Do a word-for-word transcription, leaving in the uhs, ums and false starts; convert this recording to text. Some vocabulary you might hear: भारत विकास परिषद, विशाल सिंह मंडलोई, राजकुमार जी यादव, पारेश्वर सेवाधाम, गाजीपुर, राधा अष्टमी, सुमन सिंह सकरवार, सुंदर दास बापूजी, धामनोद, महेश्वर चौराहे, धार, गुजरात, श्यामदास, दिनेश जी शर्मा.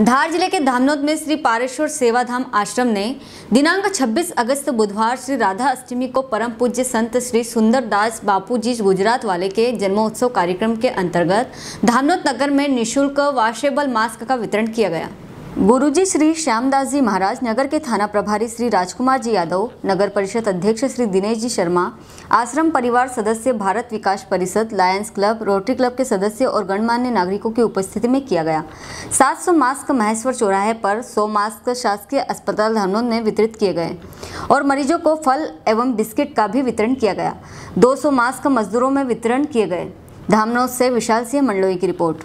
धार जिले के धामनोद में श्री पारेश्वर सेवाधाम आश्रम ने दिनांक छब्बीस अगस्त बुधवार श्री राधा अष्टमी को परम पूज्य संत श्री सुंदर दास बापूजी गुजरात वाले के जन्मोत्सव कार्यक्रम के अंतर्गत धामनोद नगर में निःशुल्क वॉशेबल मास्क का वितरण किया गया। गुरुजी श्री श्यामदास जी महाराज, नगर के थाना प्रभारी श्री राजकुमार जी यादव, नगर परिषद अध्यक्ष श्री दिनेश जी शर्मा, आश्रम परिवार सदस्य, भारत विकास परिषद, लायंस क्लब, रोटरी क्लब के सदस्य और गणमान्य नागरिकों की उपस्थिति में किया गया। सात सौ मास्क महेश्वर चौराहे पर, सौ मास्क शासकीय अस्पताल धामनोद में वितरित किए गए और मरीजों को फल एवं बिस्किट का भी वितरण किया गया। दो सौ मास्क मजदूरों में वितरण किए गए। धामनोद से विशाल सिंह मंडलोई की रिपोर्ट।